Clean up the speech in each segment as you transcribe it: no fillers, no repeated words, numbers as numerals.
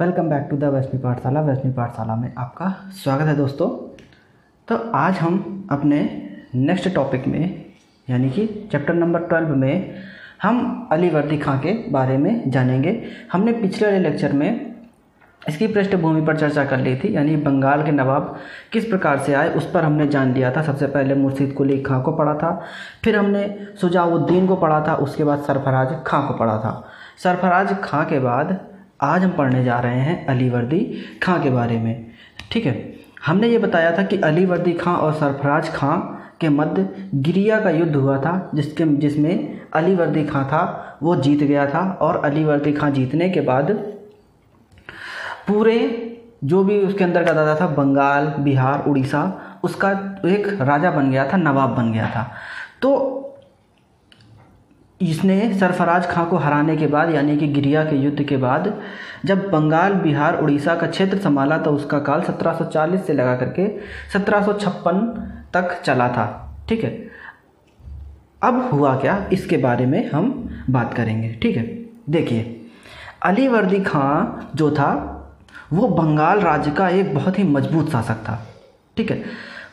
Welcome back to the Vaishnavi Pathshala. Vaishnavi पाठशाला में आपका स्वागत है दोस्तों। तो आज हम अपने नेक्स्ट टॉपिक में यानी कि चैप्टर नंबर 12 में हम अलीवर्दी खां के बारे में जानेंगे। हमने पिछले लेक्चर में इसकी पृष्ठभूमि पर चर्चा कर ली थी, यानी बंगाल के नवाब किस प्रकार से आए उस पर हमने जान लिया था। सबसे पहले मुर्शिदकुली खां को पढ़ा था, फिर हमने सुजाउद्दीन को पढ़ा था, उसके बाद सरफराज खां को पढ़ा था। सरफराज खां के बाद आज हम पढ़ने जा रहे हैं अलीवर्दी खां के बारे में। ठीक है, हमने ये बताया था कि अलीवर्दी खां और सरफराज खां के मध्य गिरिया का युद्ध हुआ था, जिसमें अलीवर्दी खां था वो जीत गया था। और अलीवर्दी खां जीतने के बाद पूरे जो भी उसके अंदर का दादा था, बंगाल, बिहार, उड़ीसा, उसका एक राजा बन गया था, नवाब बन गया था। तो इसने सरफराज खां को हराने के बाद यानी कि गिरिया के युद्ध के बाद जब बंगाल, बिहार, उड़ीसा का क्षेत्र संभाला तो उसका काल 1740 से लगा करके 1756 तक चला था। ठीक है, अब हुआ क्या इसके बारे में हम बात करेंगे। ठीक है, देखिए अलीवर्दी खां जो था वो बंगाल राज्य का एक बहुत ही मजबूत शासक था। ठीक है,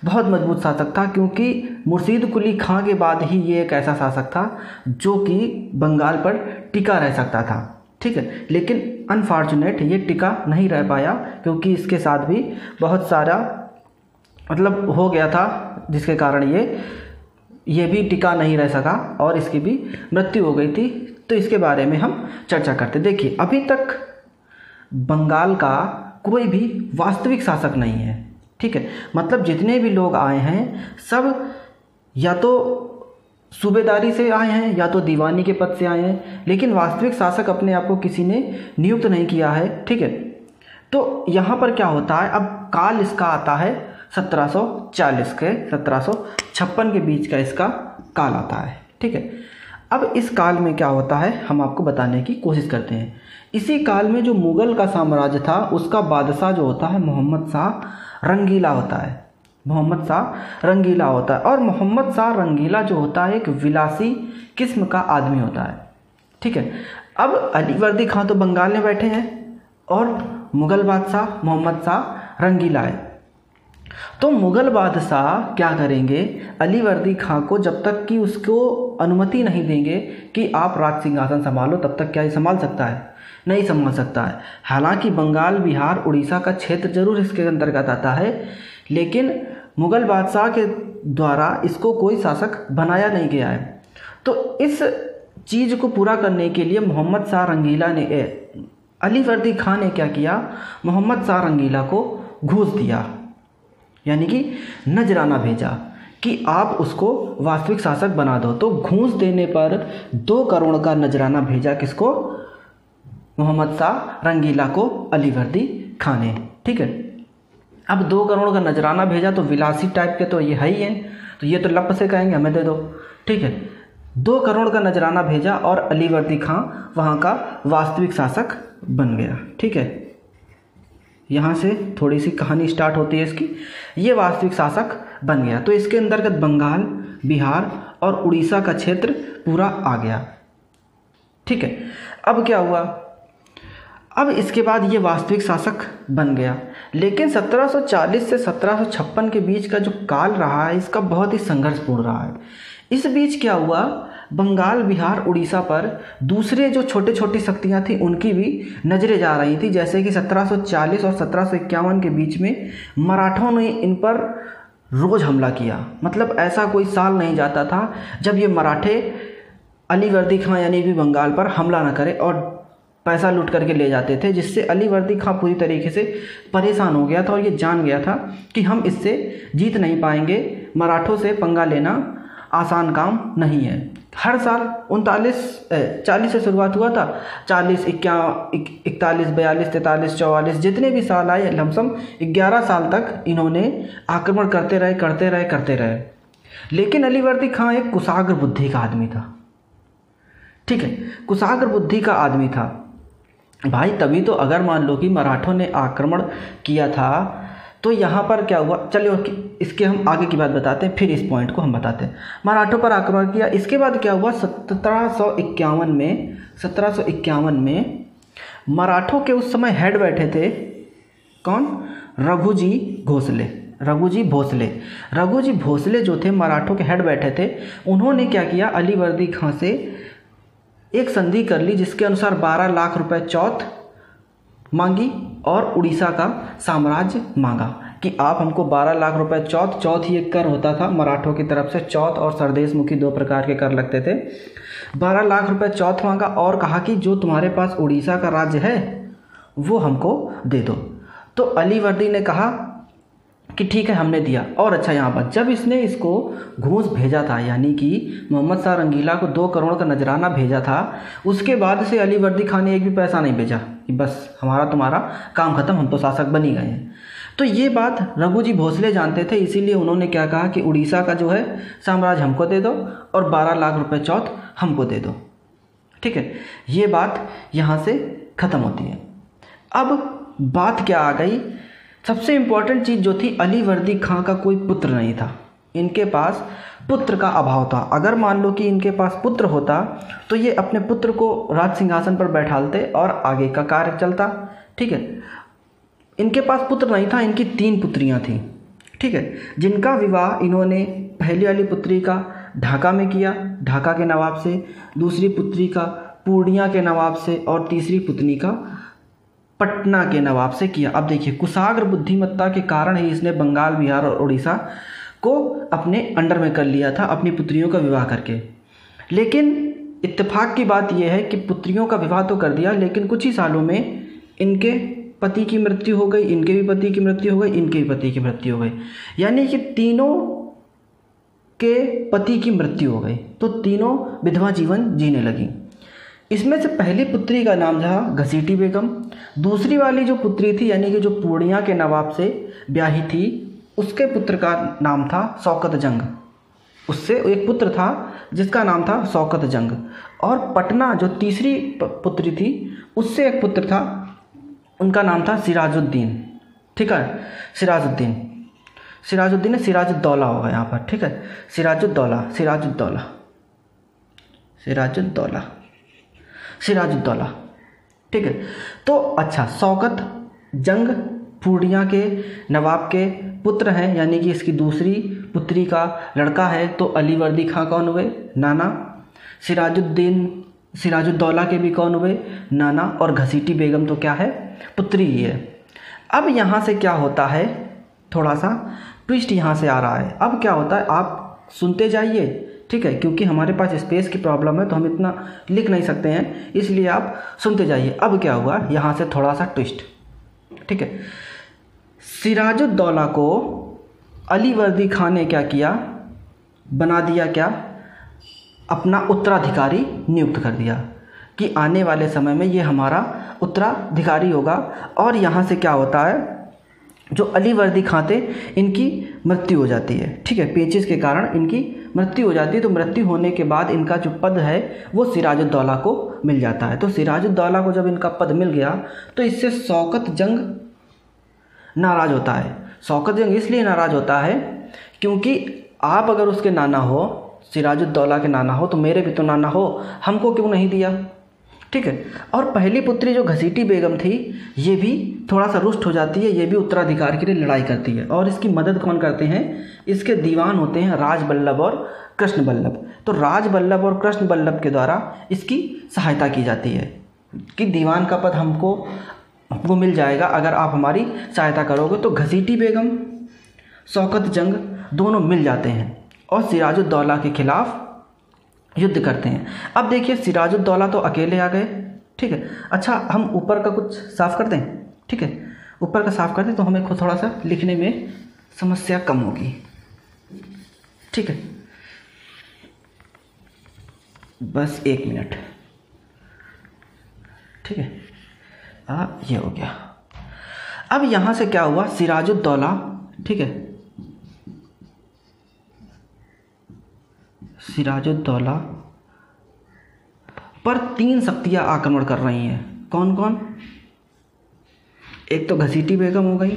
बहुत मजबूत शासक था, क्योंकि मुर्शिदकुली खां के बाद ही ये एक ऐसा शासक था जो कि बंगाल पर टिका रह सकता था। ठीक है, लेकिन अनफॉर्चुनेट ये टिका नहीं रह पाया, क्योंकि इसके साथ भी बहुत सारा मतलब हो गया था जिसके कारण ये भी टिका नहीं रह सका और इसकी भी मृत्यु हो गई थी। तो इसके बारे में हम चर्चा करते। देखिए, अभी तक बंगाल का कोई भी वास्तविक शासक नहीं है। ठीक है, मतलब जितने भी लोग आए हैं सब या तो सूबेदारी से आए हैं या तो दीवानी के पद से आए हैं, लेकिन वास्तविक शासक अपने आप को किसी ने नियुक्त नहीं किया है। ठीक है, तो यहाँ पर क्या होता है, अब काल इसका आता है 1740 के 1756 के बीच का इसका काल आता है। ठीक है, अब इस काल में क्या होता है हम आपको बताने की कोशिश करते हैं। इसी काल में जो मुग़ल का साम्राज्य था उसका बादशाह जो होता है मोहम्मद शाह रंगीला होता है। मोहम्मद शाह रंगीला होता है, और मोहम्मद शाह रंगीला जो होता है एक विलासी किस्म का आदमी होता है। ठीक है, अब अलीवर्दी खां तो बंगाल में बैठे हैं और मुग़ल बादशाह मोहम्मद शाह रंगीला है। तो मुग़ल बादशाह क्या करेंगे, अलीवर्दी खां को जब तक कि उसको अनुमति नहीं देंगे कि आप राज सिंहासन संभालो तब तक क्या ये संभाल सकता है, नहीं संभाल सकता है। हालांकि बंगाल, बिहार, उड़ीसा का क्षेत्र जरूर इसके अंतर्गत आता है, लेकिन मुग़ल बादशाह के द्वारा इसको कोई शासक बनाया नहीं गया है। तो इस चीज़ को पूरा करने के लिए मोहम्मद शाह रंगीला ने अलीवर्दी खां ने क्या किया, मोहम्मद शाह रंगीला को घूस दिया यानी कि नजराना भेजा कि आप उसको वास्तविक शासक बना दो। तो घूस देने पर 2 करोड़ का नजराना भेजा, किसको, मोहम्मद शाह रंगीला को अलीवर्दी खां ने। ठीक है, अब 2 करोड़ का नजराना भेजा तो विलासी टाइप के तो ये है ही हैं, तो ये तो लप से कहेंगे हमें दे दो। ठीक है, 2 करोड़ का नजराना भेजा और अलीवर्दी खां वहाँ का वास्तविक शासक बन गया। ठीक है, यहाँ से थोड़ी सी कहानी स्टार्ट होती है इसकी, ये वास्तविक शासक बन गया। तो इसके अंतर्गत बंगाल, बिहार और उड़ीसा का क्षेत्र पूरा आ गया। ठीक है, अब क्या हुआ, अब इसके बाद ये वास्तविक शासक बन गया, लेकिन 1740 से 1756 के बीच का जो काल रहा है इसका बहुत ही संघर्षपूर्ण रहा है। इस बीच क्या हुआ, बंगाल, बिहार, उड़ीसा पर दूसरे जो छोटे छोटी शक्तियां थीं उनकी भी नज़रें जा रही थी, जैसे कि 1740 और 1751 के बीच में मराठों ने इन पर रोज़ हमला किया। मतलब ऐसा कोई साल नहीं जाता था जब ये मराठे अलीवर्दी खां यानी कि बंगाल पर हमला ना करे और पैसा लूट करके ले जाते थे, जिससे अलीवर्दी खां पूरी तरीके से परेशान हो गया था और ये जान गया था कि हम इससे जीत नहीं पाएंगे, मराठों से पंगा लेना आसान काम नहीं है। हर साल 40 से शुरुआत हुआ था, 40, 41, 42, 43, 44 जितने भी साल आए लमसम 11 साल तक इन्होंने आक्रमण करते रहे। लेकिन अलीवर्दी खां एक कुशाग्र बुद्धि का आदमी था। ठीक है, कुशाग्र बुद्धि का आदमी था भाई, तभी तो अगर मान लो कि मराठों ने आक्रमण किया था तो यहाँ पर क्या हुआ, चलिए इसके हम आगे की बात बताते हैं, फिर इस पॉइंट को हम बताते हैं। मराठों पर आक्रमण किया, इसके बाद क्या हुआ, 1751 में मराठों के उस समय हेड बैठे थे कौन, रघुजी घोसले। रघुजी भोसले जो थे मराठों के हेड बैठे थे। उन्होंने क्या किया, अलीवर्दी खां से एक संधि कर ली जिसके अनुसार 12 लाख रुपए चौथ मांगी और उड़ीसा का साम्राज्य मांगा कि आप हमको 12 लाख रुपए चौथ, ही एक कर होता था मराठों की तरफ से, चौथ और सरदेशमुखी दो प्रकार के कर लगते थे। 12 लाख रुपए चौथ मांगा और कहा कि जो तुम्हारे पास उड़ीसा का राज्य है वो हमको दे दो। तो अलीवर्दी ने कहा कि ठीक है हमने दिया। और अच्छा यहाँ पर जब इसने इसको घूस भेजा था यानी कि मोहम्मद शाह रंगीला को 2 करोड़ का नजराना भेजा था, उसके बाद से अलीवर्दी खान ने एक भी पैसा नहीं भेजा कि बस हमारा तुम्हारा काम खत्म, हम तो शासक बन ही गए हैं। तो ये बात रघुजी भोसले जानते थे, इसीलिए उन्होंने क्या कहा कि उड़ीसा का जो है साम्राज्य हमको दे दो और 12 लाख रुपये चौथ हमको दे दो। ठीक है, ये बात यहाँ से ख़त्म होती है। अब बात क्या आ गई, सबसे इम्पॉर्टेंट चीज़ जो थी, अलीवर्दी खां का कोई पुत्र नहीं था, इनके पास पुत्र का अभाव था। अगर मान लो कि इनके पास पुत्र होता तो ये अपने पुत्र को राज सिंहासन पर बैठालते और आगे का कार्य चलता। ठीक है, इनके पास पुत्र नहीं था, इनकी 3 पुत्रियां थीं। ठीक है, जिनका विवाह इन्होंने पहली वाली पुत्री का ढाका में किया, ढाका के नवाब से, दूसरी पुत्री का पूर्णिया के नवाब से और तीसरी पुत्री का पटना के नवाब से किया। अब देखिए, कुशाग्र बुद्धिमत्ता के कारण ही इसने बंगाल, बिहार और उड़ीसा को अपने अंडर में कर लिया था अपनी पुत्रियों का विवाह करके। लेकिन इत्तेफाक की बात यह है कि पुत्रियों का विवाह तो कर दिया, लेकिन कुछ ही सालों में इनके पति की मृत्यु हो गई, इनके भी पति की मृत्यु हो गई, इनके भी पति की मृत्यु हो गई, यानी कि तीनों के पति की मृत्यु हो गई। तो तीनों विधवा जीवन जीने लगी। इसमें से पहली पुत्री का नाम था घसीटी बेगम। दूसरी वाली जो पुत्री थी यानी कि जो पूर्णिया के नवाब से ब्याही थी, उसके पुत्र का नाम था शौकत जंग। उससे एक पुत्र था जिसका नाम था शौकत जंग। और पटना जो तीसरी पुत्री थी, उससे एक पुत्र था, उनका नाम था सिराजुद्दीन। ठीक है, सिराजुद्दीन ने सिराजुद्दौला होगा यहाँ पर। ठीक है, सिराजुद्दौला। ठीक है, तो अच्छा, शौकत जंग पूर्णिया के नवाब के पुत्र हैं, यानी कि इसकी दूसरी पुत्री का लड़का है। तो अलीवर्दी खां कौन हुए, नाना। सिराजुद्दौला के भी कौन हुए, नाना। और घसीटी बेगम तो क्या है, पुत्री ही है। अब यहाँ से क्या होता है, थोड़ा सा ट्विस्ट यहाँ से आ रहा है। अब क्या होता है, आप सुनते जाइए। ठीक है, क्योंकि हमारे पास स्पेस की प्रॉब्लम है तो हम इतना लिख नहीं सकते हैं, इसलिए आप सुनते जाइए। अब क्या हुआ, यहाँ से थोड़ा सा ट्विस्ट। ठीक है, सिराजुद्दौला को अलीवर्दी खान ने क्या किया, बना दिया क्या, अपना उत्तराधिकारी नियुक्त कर दिया कि आने वाले समय में ये हमारा उत्तराधिकारी होगा। और यहाँ से क्या होता है, जो अलीवर्दी खां थे इनकी मृत्यु हो जाती है। ठीक है, पेचिस के कारण इनकी मृत्यु हो जाती है। तो मृत्यु होने के बाद इनका जो पद है वो सिराजुद्दौला को मिल जाता है। तो सिराजुद्दौला को जब इनका पद मिल गया तो इससे शौकत जंग नाराज़ होता है। शौकत जंग इसलिए नाराज़ होता है क्योंकि आप अगर उसके नाना हो, सिराजुद्दौला के नाना हो, तो मेरे भी तो नाना हो, हमको क्यों नहीं दिया। ठीक है, और पहली पुत्री जो घसीटी बेगम थी, ये भी थोड़ा सा रुष्ट हो जाती है, ये भी उत्तराधिकार के लिए लड़ाई करती है। और इसकी मदद कौन करते हैं, इसके दीवान होते हैं राज बल्लभ और कृष्ण बल्लभ। तो राज बल्लभ और कृष्ण बल्लभ के द्वारा इसकी सहायता की जाती है कि दीवान का पद हमको वो मिल जाएगा अगर आप हमारी सहायता करोगे। तो घसीटी बेगम, शौकत जंग दोनों मिल जाते हैं और सिराजुद्दौला के खिलाफ युद्ध करते हैं। अब देखिए, सिराजुद्दौला तो अकेले आ गए। ठीक है, अच्छा हम ऊपर का कुछ साफ़ कर दें। ठीक है, ऊपर का साफ कर दें तो हमें थोड़ा सा लिखने में समस्या कम होगी। ठीक है, बस 1 मिनट। ठीक है, ये हो गया। अब यहाँ से क्या हुआ, सिराजुद्दौला, ठीक है, सिराजुद्दौला पर 3 शक्तियाँ आक्रमण कर रही हैं। कौन कौन, एक तो घसीटी बेगम हो गई,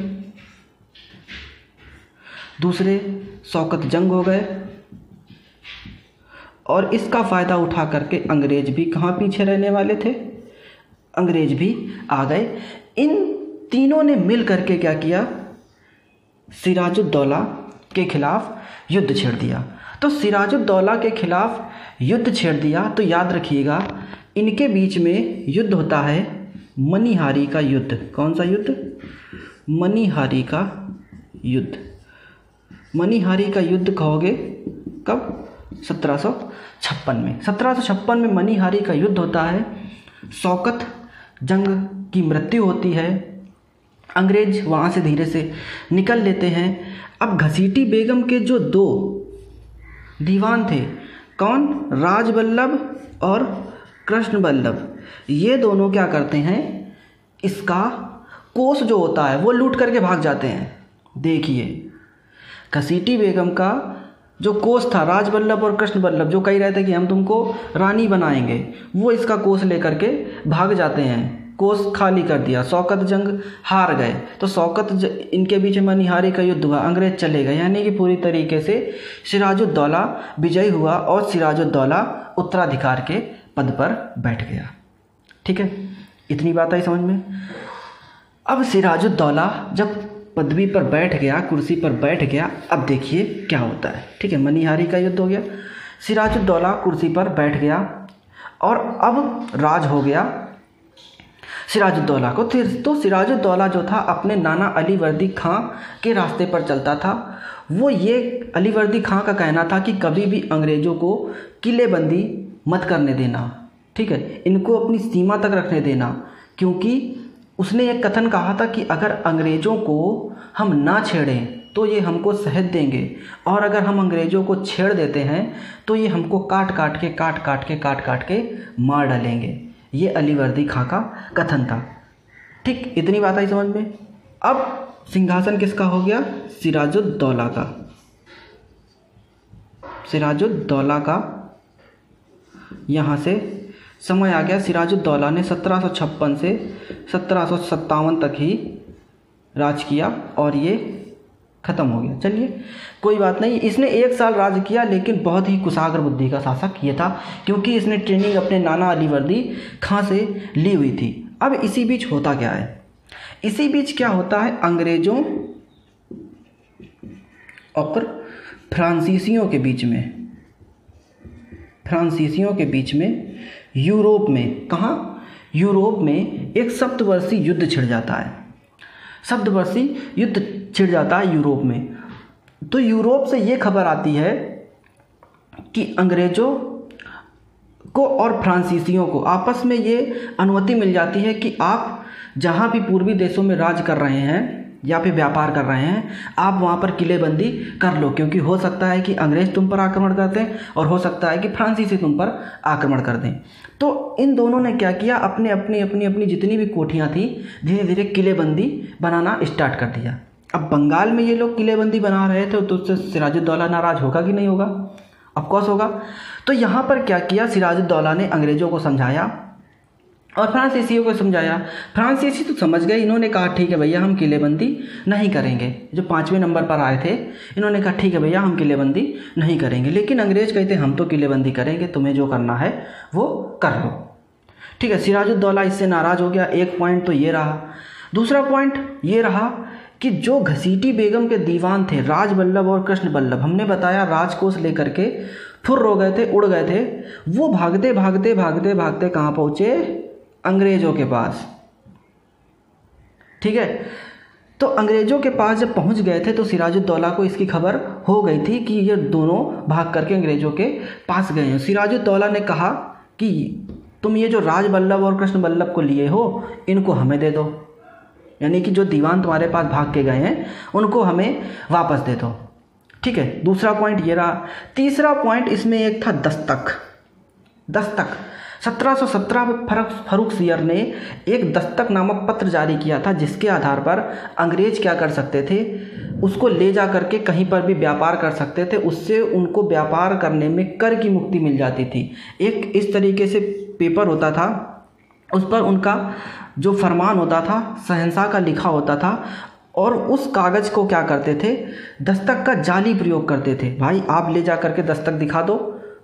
दूसरे शौकत जंग हो गए, और इसका फ़ायदा उठा करके अंग्रेज भी कहाँ पीछे रहने वाले थे, अंग्रेज भी आ गए। इन तीनों ने मिल करके क्या किया, सिराजुद्दौला के खिलाफ युद्ध छेड़ दिया। तो सिराजुद्दौला के खिलाफ युद्ध छेड़ दिया तो याद रखिएगा इनके बीच में युद्ध होता है मनिहारी का युद्ध। कौन सा युद्ध? मनिहारी का युद्ध। मनिहारी का युद्ध कहोगे कब? 1756 में। 1756 में मनिहारी का युद्ध होता है, शौकत जंग की मृत्यु होती है, अंग्रेज वहाँ से धीरे से निकल लेते हैं। अब घसीटी बेगम के जो दो दीवान थे, कौन? राज बल्लभ और कृष्ण बल्लभ, ये दोनों क्या करते हैं, इसका कोष जो होता है वो लूट करके भाग जाते हैं। देखिए घसीटी बेगम का जो कोष था, राज बल्लभ और कृष्ण बल्लभ जो कह रहे थे कि हम तुमको रानी बनाएंगे, वो इसका कोष लेकर के भाग जाते हैं। कोष खाली कर दिया, शौकत जंग हार गए। तो इनके बीच मनिहारी का युद्ध हुआ, अंग्रेज चले गए, यानी कि पूरी तरीके से सिराजुद्दौला विजयी हुआ और सिराजुद्दौला उत्तराधिकार के पद पर बैठ गया। ठीक है, इतनी बात आई समझ में। अब सिराजुद्दौला जब पदवी पर बैठ गया, कुर्सी पर बैठ गया, अब देखिए क्या होता है। ठीक है, मनिहारी का युद्ध हो गया, सिराजुद्दौला कुर्सी पर बैठ गया और अब राज हो गया सिराजुद्दौला को। तो सिराजुद्दौला जो था अपने नाना अलीवर्दी खां के रास्ते पर चलता था। वो ये अलीवर्दी खां का कहना था कि कभी भी अंग्रेज़ों को किलेबंदी मत करने देना, ठीक है, इनको अपनी सीमा तक रखने देना, क्योंकि उसने एक कथन कहा था कि अगर अंग्रेज़ों को हम ना छेड़ें तो ये हमको शहद देंगे, और अगर हम अंग्रेज़ों को छेड़ देते हैं तो ये हमको काट काट के मार डालेंगे। ये अलीवर्दी खां का कथन था। ठीक, इतनी बात आई समझ में। अब सिंहासन किसका हो गया? सिराजुद्दौला का। सिराजुद्दौला का यहाँ से समय आ गया। सिराजुद्दौला ने 1756 से 1757 तक ही राज किया और ये ख़त्म हो गया। चलिए कोई बात नहीं, इसने 1 साल राज किया, लेकिन बहुत ही कुशाग्र बुद्धि का शासक ये था, क्योंकि इसने ट्रेनिंग अपने नाना अलीवर्दी खां से ली हुई थी। अब इसी बीच होता क्या है, इसी बीच क्या होता है, अंग्रेज़ों और फ्रांसीसियों के बीच में, यूरोप में, कहाँ? यूरोप में एक शब्दवर्षी युद्ध छिड़ जाता है। शब्दवर्षी युद्ध छिड़ जाता है यूरोप में। तो यूरोप से ये खबर आती है कि अंग्रेज़ों को और फ्रांसीसियों को आपस में ये अनुमति मिल जाती है कि आप जहाँ भी पूर्वी देशों में राज कर रहे हैं या फिर व्यापार कर रहे हैं, आप वहाँ पर किलेबंदी कर लो, क्योंकि हो सकता है कि अंग्रेज़ तुम पर आक्रमण कर दें और हो सकता है कि फ्रांसीसी तुम पर आक्रमण कर दें। तो इन दोनों ने क्या किया, अपनी जितनी भी कोठियाँ थी धीरे धीरे किलेबंदी बनाना स्टार्ट कर दिया। अब बंगाल में ये लोग किलेबंदी बना रहे थे, तो उससे सिराजुद्दौला नाराज़ होगा कि नहीं होगा? ऑफकोर्स होगा। तो यहाँ पर क्या किया, सिराजुद्दौला ने अंग्रेज़ों को समझाया और फ्रांसीसियों को समझाया। फ्रांसीसी तो समझ गए, इन्होंने कहा ठीक है भैया हम किलेबंदी नहीं करेंगे। जो 5वें नंबर पर आए थे इन्होंने कहा ठीक है भैया हम किलेबंदी नहीं करेंगे। लेकिन अंग्रेज़ कहते हम तो किलेबंदी करेंगे, तुम्हें जो करना है वो कर लो। ठीक है, सिराजुद्दौला इससे नाराज़ हो गया। एक पॉइंट तो ये रहा। दूसरा पॉइंट ये रहा कि जो घसीटी बेगम के दीवान थे, राज बल्लभ और कृष्ण बल्लभ, हमने बताया राजकोष लेकर के फुर्र हो गए थे, उड़ गए थे। वो भागते कहाँ पहुँचे? अंग्रेज़ों के पास। ठीक है, तो अंग्रेज़ों के पास जब पहुंच गए थे तो सिराजुद्दौला को इसकी खबर हो गई थी कि ये दोनों भाग करके अंग्रेज़ों के पास गए हैं। सिराजुद्दौला ने कहा कि तुम ये जो राज बल्लभ और कृष्ण बल्लभ को लिए हो, इनको हमें दे दो, यानी कि जो दीवान तुम्हारे पास भाग के गए हैं उनको हमें वापस दे दो। ठीक है, दूसरा पॉइंट ये रहा। तीसरा पॉइंट इसमें एक था दस्तक। 1717 में फर्रुख सियर ने एक दस्तक नामक पत्र जारी किया था, जिसके आधार पर अंग्रेज़ क्या कर सकते थे, उसको ले जा करके कहीं पर भी व्यापार कर सकते थे। उससे उनको व्यापार करने में कर की मुक्ति मिल जाती थी। एक इस तरीके से पेपर होता था, उस पर उनका जो फरमान होता था, शहंशाह का लिखा होता था, और उस कागज़ को क्या करते थे, दस्तक का जाली प्रयोग करते थे। भाई आप ले जा करके दस्तक दिखा दो,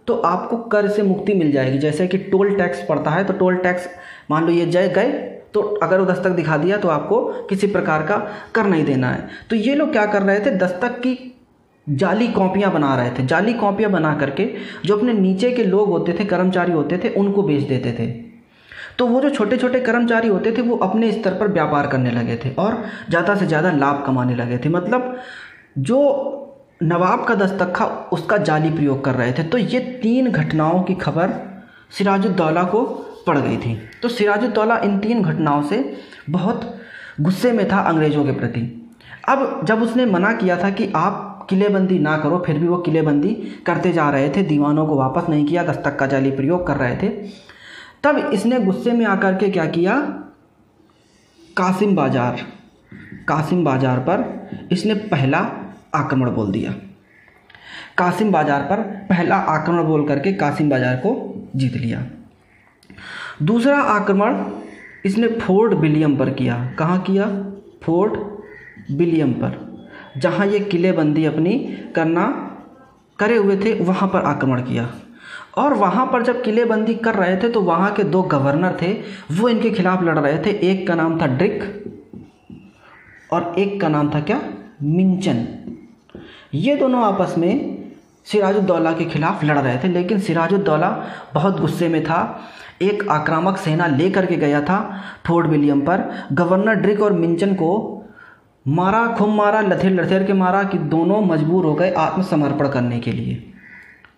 तो आपको कर से मुक्ति मिल जाएगी। जैसे कि टोल टैक्स पड़ता है, तो टोल टैक्स मान लो ये जय गए तो अगर वो दस्तक दिखा दिया तो आपको किसी प्रकार का कर नहीं देना है। तो ये लोग क्या कर रहे थे, दस्तक की जाली कॉपियाँ बना रहे थे। जाली कॉपियाँ बना करके जो अपने नीचे के लोग होते थे, कर्मचारी होते थे, उनको बेच देते थे। तो वो जो छोटे छोटे कर्मचारी होते थे वो अपने स्तर पर व्यापार करने लगे थे और ज़्यादा से ज़्यादा लाभ कमाने लगे थे। मतलब जो नवाब का दस्तक था उसका जाली प्रयोग कर रहे थे। तो ये तीन घटनाओं की खबर सिराजुद्दौला को पड़ गई थी। तो सिराजुद्दौला इन तीन घटनाओं से बहुत गुस्से में था अंग्रेज़ों के प्रति। अब जब उसने मना किया था कि आप किलेबंदी ना करो, फिर भी वो किलेबंदी करते जा रहे थे, दीवानों को वापस नहीं किया, दस्तक का जाली प्रयोग कर रहे थे। तब इसने गुस्से में आकर के क्या किया, कासिम बाजार पर इसने पहला आक्रमण बोल दिया। कासिम बाजार पर पहला आक्रमण बोल करके कासिम बाजार को जीत लिया। दूसरा आक्रमण इसने फोर्ट विलियम पर किया। कहाँ किया, फोर्ट विलियम पर, जहाँ ये किलेबंदी अपनी करना करे हुए थे वहाँ पर आक्रमण किया। और वहाँ पर जब किलेबंदी कर रहे थे तो वहाँ के दो गवर्नर थे वो इनके खिलाफ लड़ रहे थे। एक का नाम था ड्रेक और एक का नाम था क्या, मिंचन। ये दोनों आपस में सिराजुद्दौला के खिलाफ लड़ रहे थे। लेकिन सिराजुद्दौला बहुत गुस्से में था, एक आक्रामक सेना ले करके गया था फोर्ट विलियम पर। गवर्नर ड्रेक और मिंचन को मारा, खूब मारा, लथेड़ लथेड़ के मारा कि दोनों मजबूर हो गए आत्मसमर्पण करने के लिए।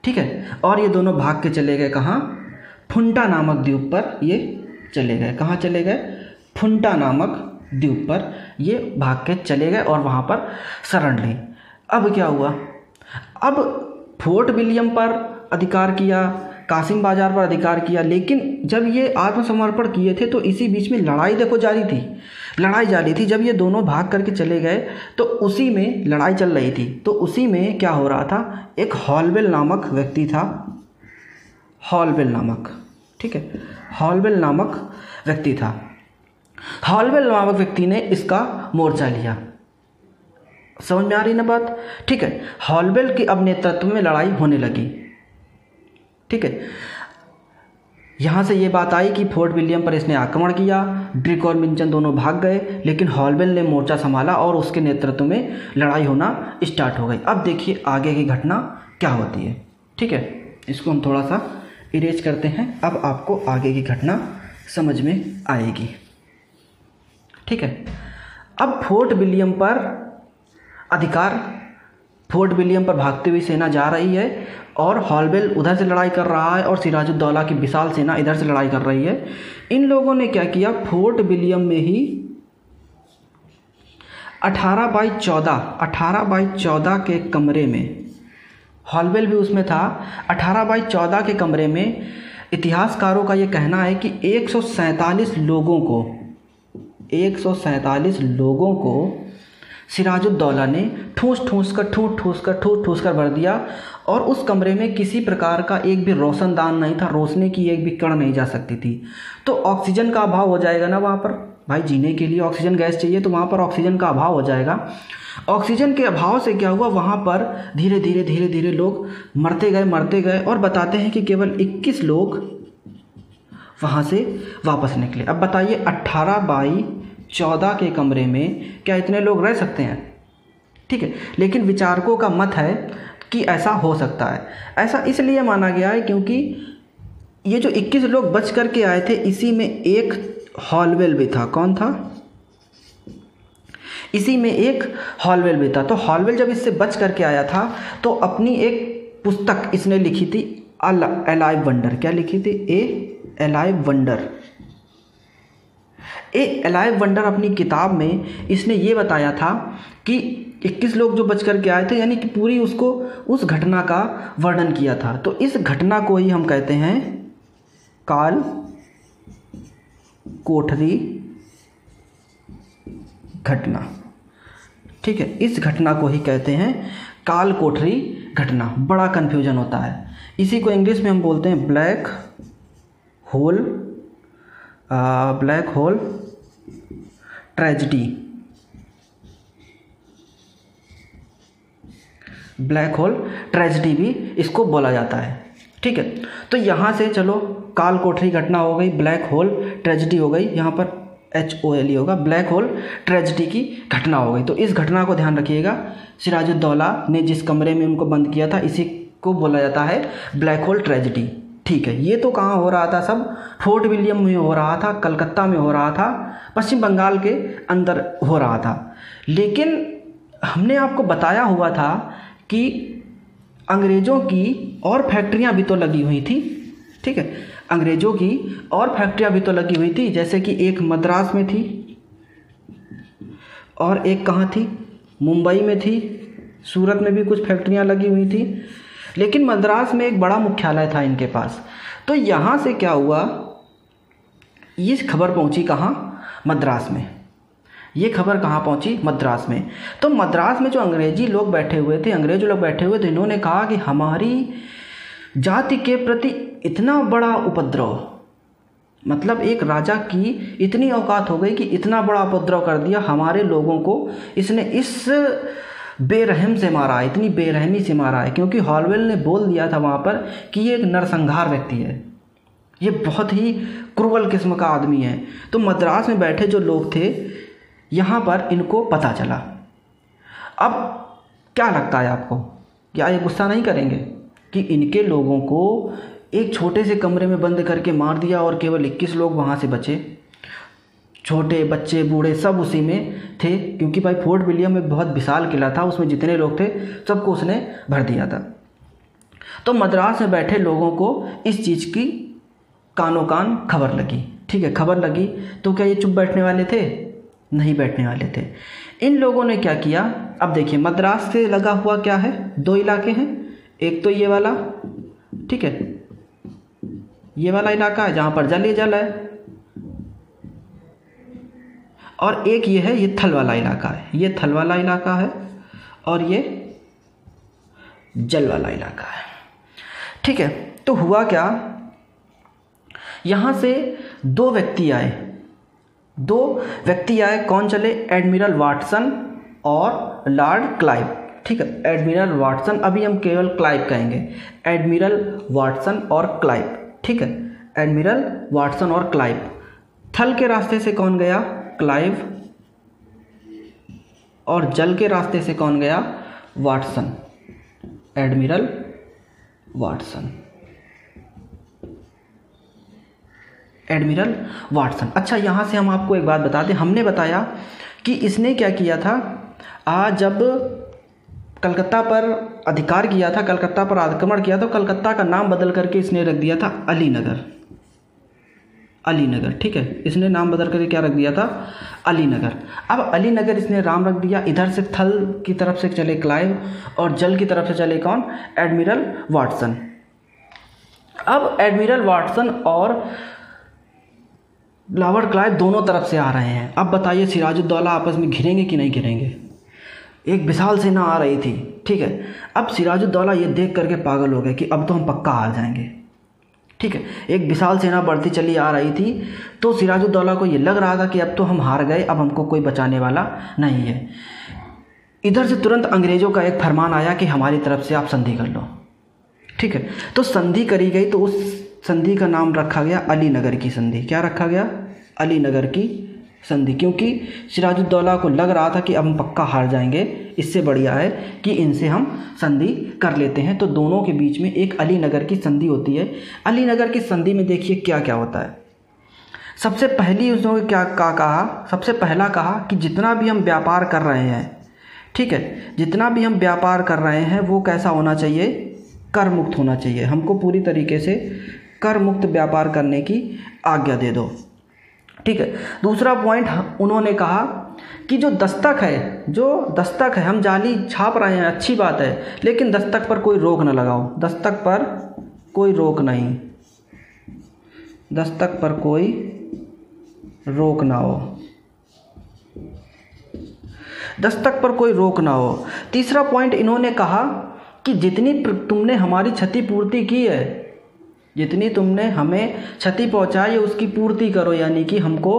ठीक है, और ये दोनों भाग के चले गए कहाँ, फुंटा नामक द्वीप पर ये चले गए। कहाँ चले गए, फुंटा नामक द्वीप पर ये भाग के चले गए और वहाँ पर शरण ली। अब क्या हुआ, अब फोर्ट विलियम पर अधिकार किया, कासिम बाजार पर अधिकार किया, लेकिन जब ये आत्मसमर्पण किए थे तो इसी बीच में लड़ाई देखो जारी थी। लड़ाई जारी थी, जब ये दोनों भाग करके चले गए तो उसी में लड़ाई चल रही थी। तो उसी में क्या हो रहा था, एक हॉलवेल नामक व्यक्ति था, हॉलवेल नामक, ठीक है, हॉलवेल नामक व्यक्ति था। हॉलवेल नामक व्यक्ति ने इसका मोर्चा लिया। समझ में आ रही ना बात, ठीक है। हॉलवेल के अब नेतृत्व में लड़ाई होने लगी। ठीक है, यहाँ से ये बात आई कि फोर्ट विलियम पर इसने आक्रमण किया, ड्रिक और मिंचन दोनों भाग गए, लेकिन हॉलवेल ने मोर्चा संभाला और उसके नेतृत्व में लड़ाई होना स्टार्ट हो गई। अब देखिए आगे की घटना क्या होती है। ठीक है, इसको हम थोड़ा सा इरेज करते हैं, अब आपको आगे की घटना समझ में आएगी। ठीक है, अब फोर्ट विलियम पर अधिकार, फोर्ट विलियम पर भागती हुई सेना जा रही है और हॉलवेल उधर से लड़ाई कर रहा है और सिराजुद्दौला की विशाल सेना इधर से लड़ाई कर रही है। इन लोगों ने क्या किया, फोर्ट विलियम में ही 18 बाई 14 के कमरे में, हॉलवेल भी उसमें था, 18 बाई 14 के कमरे में। इतिहासकारों का ये कहना है कि 147 लोगों को 147 लोगों को सिराजुद्दौला ने ठूस ठूस कर भर दिया और उस कमरे में किसी प्रकार का एक भी रोशनदान नहीं था, रोशनी की एक भी कण नहीं जा सकती थी। तो ऑक्सीजन का अभाव हो जाएगा ना वहाँ पर, भाई जीने के लिए ऑक्सीजन गैस चाहिए, तो वहाँ पर ऑक्सीजन का अभाव हो जाएगा। ऑक्सीजन के अभाव से क्या हुआ, वहाँ पर धीरे धीरे लोग मरते गए और बताते हैं कि केवल 21 लोग वहाँ से वापस निकले। अब बताइए 18 बाई 14 के कमरे में क्या इतने लोग रह सकते हैं? ठीक है, लेकिन विचारकों का मत है कि ऐसा हो सकता है। ऐसा इसलिए माना गया है क्योंकि ये जो 21 लोग बच कर के आए थे इसी में एक हॉलवेल भी था। कौन था? इसी में एक हॉलवेल भी था। तो हॉलवेल जब इससे बच करके आया था तो अपनी एक पुस्तक इसने लिखी थी, अलाइव वंडर। क्या लिखी थी? अलाइव वंडर अपनी किताब में इसने ये बताया था कि 21 लोग जो बच कर के आए थे, यानी कि पूरी उसको उस घटना का वर्णन किया था। तो इस घटना को ही हम कहते हैं काल कोठरी घटना। ठीक है, इस घटना को ही कहते हैं काल कोठरी घटना। बड़ा कन्फ्यूजन होता है, इसी को इंग्लिश में हम बोलते हैं black hole tragedy. Black hole tragedy भी इसको बोला जाता है। ठीक है। तो यहाँ से चलो काल कोठरी घटना हो गई, ब्लैक होल ट्रेजेडी हो गई, यहाँ पर HOL होगा, ब्लैक होल ट्रेजेडी की घटना हो गई। तो इस घटना को ध्यान रखिएगा, सिराजुद्दौला ने जिस कमरे में उनको बंद किया था इसी को बोला जाता है ब्लैक होल ट्रेजेडी। ठीक है, ये तो कहाँ हो रहा था, सब फोर्ट विलियम में हो रहा था, कलकत्ता में हो रहा था, पश्चिम बंगाल के अंदर हो रहा था। लेकिन हमने आपको बताया हुआ था कि अंग्रेज़ों की और फैक्ट्रियाँ भी तो लगी हुई थी। ठीक है, अंग्रेज़ों की और फैक्ट्रियाँ भी तो लगी हुई थी, जैसे कि एक मद्रास में थी और एक कहाँ थी, मुंबई में थी, सूरत में भी कुछ फैक्ट्रियाँ लगी हुई थी। लेकिन मद्रास में एक बड़ा मुख्यालय था इनके पास। तो यहाँ से क्या हुआ, ये खबर पहुँची कहाँ, मद्रास में। ये खबर कहाँ पहुँची, मद्रास में। तो मद्रास में जो अंग्रेजी लोग बैठे हुए थे, अंग्रेज लोग बैठे हुए थे, इन्होंने कहा कि हमारी जाति के प्रति इतना बड़ा उपद्रव, मतलब एक राजा की इतनी औकात हो गई कि इतना बड़ा उपद्रव कर दिया हमारे लोगों को, इसने इस बेरहम से मारा है, इतनी बेरहमी से मारा है। क्योंकि हॉलवेल ने बोल दिया था वहाँ पर कि ये एक नरसंहार व्यक्ति है, ये बहुत ही क्रूवल किस्म का आदमी है। तो मद्रास में बैठे जो लोग थे, यहाँ पर इनको पता चला। अब क्या लगता है आपको, क्या ये गुस्सा नहीं करेंगे कि इनके लोगों को एक छोटे से कमरे में बंद करके मार दिया और केवल 21 लोग वहाँ से बचे, छोटे बच्चे बूढ़े सब उसी में थे, क्योंकि भाई फोर्ट विलियम में बहुत विशाल किला था, उसमें जितने लोग थे सबको उसने भर दिया था। तो मद्रास में बैठे लोगों को इस चीज़ की कानों कान खबर लगी। ठीक है, खबर लगी तो क्या ये चुप बैठने वाले थे, नहीं बैठने वाले थे। इन लोगों ने क्या किया, अब देखिए मद्रास से लगा हुआ क्या है, दो इलाके हैं, एक तो ये वाला, ठीक है, ये वाला इलाका है जहाँ पर जल ही जल है, और एक ये है, ये थल वाला इलाका है, ये थल वाला इलाका है, और ये जल वाला इलाका है। ठीक है, तो हुआ क्या, यहाँ से दो व्यक्ति आए, कौन चले, एडमिरल वाटसन और लॉर्ड क्लाइव। ठीक है, एडमिरल वाटसन, अभी हम केवल क्लाइव कहेंगे, एडमिरल वाटसन और क्लाइव। ठीक है, एडमिरल वाटसन और क्लाइव। थल के रास्ते से कौन गया, क्लाइव, और जल के रास्ते से कौन गया, Watson, Admiral Watson, Admiral Watson. अच्छा, यहाँ से हम आपको एक बात बता दें, हमने बताया कि इसने क्या किया था, जब कलकत्ता पर अधिकार किया था, कलकत्ता पर आक्रमण किया, तो कलकत्ता का नाम बदल करके इसने रख दिया था अलीनगर, अलीनगर। ठीक है, इसने नाम बदल करके क्या रख दिया था, अलीनगर। अब अलीनगर इसने नाम रख दिया, इधर से थल की तरफ से चले क्लाइव और जल की तरफ से चले कौन, एडमिरल वाटसन। अब एडमिरल वाटसन और लॉर्ड क्लाइव दोनों तरफ से आ रहे हैं। अब बताइए सिराजुद्दौला आपस में घिरेंगे कि नहीं घिरेंगे, एक विशाल सेना आ रही थी। ठीक है, अब सिराजुद्दौला ये देख करके पागल हो गए कि अब तो हम पक्का हार जाएंगे। ठीक है, एक विशाल सेना बढ़ती चली आ रही थी, तो सिराजुद्दौला को ये लग रहा था कि अब तो हम हार गए, अब हमको कोई बचाने वाला नहीं है। इधर से तुरंत अंग्रेज़ों का एक फरमान आया कि हमारी तरफ से आप संधि कर लो। ठीक है, तो संधि करी गई, तो उस संधि का नाम रखा गया अलीनगर की संधि। क्या रखा गया, अलीनगर की संधि, क्योंकि सिराजुद्दौला को लग रहा था कि अब हम पक्का हार जाएंगे, इससे बढ़िया है कि इनसे हम संधि कर लेते हैं। तो दोनों के बीच में एक अलीनगर की संधि होती है। अलीनगर की संधि में देखिए क्या क्या होता है। सबसे पहली उसने क्या कहा, सबसे पहला कहा कि जितना भी हम व्यापार कर रहे हैं, ठीक है, जितना भी हम व्यापार कर रहे हैं वो कैसा होना चाहिए, कर मुक्त होना चाहिए, हमको पूरी तरीके से कर मुक्त व्यापार करने की आज्ञा दे दो। ठीक है, दूसरा पॉइंट उन्होंने कहा कि जो दस्तक है, हम जाली छाप रहे हैं, अच्छी बात है, लेकिन दस्तक पर कोई रोक ना लगाओ, दस्तक पर कोई रोक ना हो, तीसरा पॉइंट इन्होंने कहा कि जितनी तुमने हमारी क्षतिपूर्ति की है, जितनी तुमने हमें क्षति पहुंचाई है उसकी पूर्ति करो, यानी कि हमको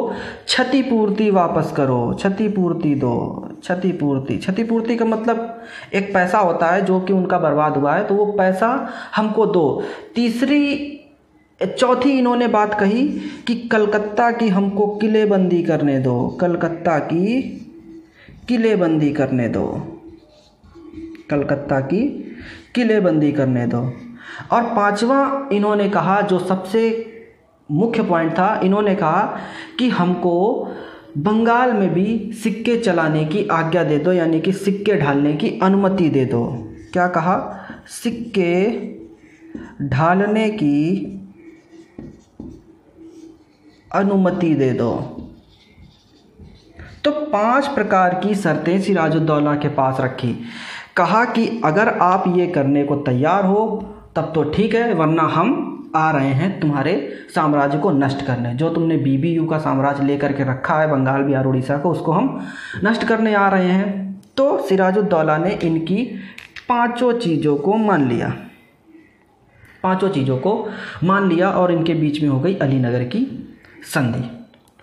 क्षतिपूर्ति वापस करो, क्षतिपूर्ति दो। क्षतिपूर्ति, क्षतिपूर्ति का मतलब एक पैसा होता है जो कि उनका बर्बाद हुआ है, तो वो पैसा हमको दो। चौथी इन्होंने बात कही कि कलकत्ता की हमको किलेबंदी करने दो, कलकत्ता की किलेबंदी करने दो, कलकत्ता की किलेबंदी करने दो। और पांचवा इन्होंने कहा जो सबसे मुख्य पॉइंट था, इन्होंने कहा कि हमको बंगाल में भी सिक्के चलाने की आज्ञा दे दो, यानी कि सिक्के ढालने की अनुमति दे दो। क्या कहा? सिक्के ढालने की अनुमति दे दो। तो 5 प्रकार की शर्तें सिराजुद्दौला के पास रखी, कहा कि अगर आप ये करने को तैयार हो तब तो ठीक है, वरना हम आ रहे हैं तुम्हारे साम्राज्य को नष्ट करने। जो तुमने बीबीयू का साम्राज्य लेकर के रखा है बंगाल, बिहार, उड़ीसा को, उसको हम नष्ट करने आ रहे हैं। तो सिराजुद्दौला ने इनकी पांचों चीज़ों को मान लिया, पांचों चीज़ों को मान लिया और इनके बीच में हो गई अलीनगर की संधि।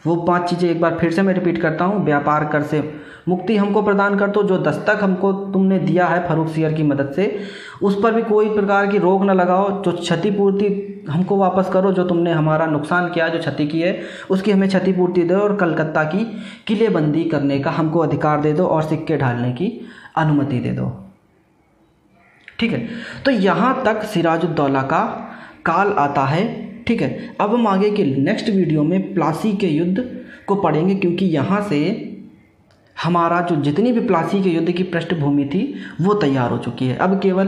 वो 5 चीज़ें एक बार फिर से मैं रिपीट करता हूँ। व्यापार कर से मुक्ति हमको प्रदान कर दो, जो दस्तक हमको तुमने दिया है फरूख सियर की मदद से उस पर भी कोई प्रकार की रोक न लगाओ। जो क्षतिपूर्ति हमको वापस करो, जो तुमने हमारा नुकसान किया, जो क्षति की है उसकी हमें क्षतिपूर्ति दो, और कलकत्ता की किलेबंदी करने का हमको अधिकार दे दो, और सिक्के ढालने की अनुमति दे दो। ठीक है, तो यहाँ तक सिराजुद्दौला का काल आता है। ठीक है, अब हम आगे के नेक्स्ट वीडियो में प्लासी के युद्ध को पढ़ेंगे, क्योंकि यहाँ से हमारा जो जितनी भी प्लासी के युद्ध की पृष्ठभूमि थी वो तैयार हो चुकी है। अब केवल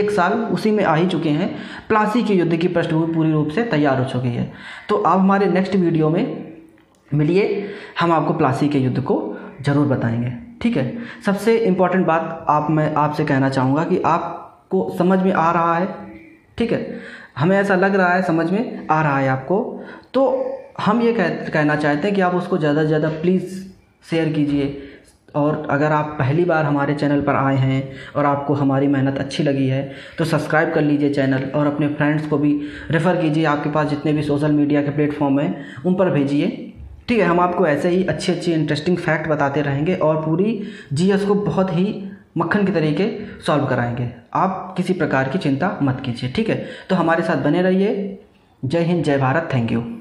1 साल उसी में आ ही चुके हैं, प्लासी के युद्ध की पृष्ठभूमि पूरी रूप से तैयार हो चुकी है। तो आप हमारे नेक्स्ट वीडियो में मिलिए, हम आपको प्लासी के युद्ध को ज़रूर बताएंगे। ठीक है, सबसे इम्पॉर्टेंट बात मैं आपसे कहना चाहूँगा कि आपको समझ में आ रहा है, ठीक है, हमें ऐसा लग रहा है समझ में आ रहा है आपको, तो हम ये कहना चाहते हैं कि आप उसको ज़्यादा से ज़्यादा प्लीज़ शेयर कीजिए। और अगर आप पहली बार हमारे चैनल पर आए हैं और आपको हमारी मेहनत अच्छी लगी है तो सब्सक्राइब कर लीजिए चैनल, और अपने फ्रेंड्स को भी रेफ़र कीजिए। आपके पास जितने भी सोशल मीडिया के प्लेटफॉर्म हैं उन पर भेजिए। ठीक है, हम आपको ऐसे ही अच्छे इंटरेस्टिंग फैक्ट बताते रहेंगे और पूरी GS को बहुत ही मक्खन के तरीके सॉल्व कराएंगे। आप किसी प्रकार की चिंता मत कीजिए। ठीक है, तो हमारे साथ बने रहिए। जय हिंद, जय भारत, थैंक यू।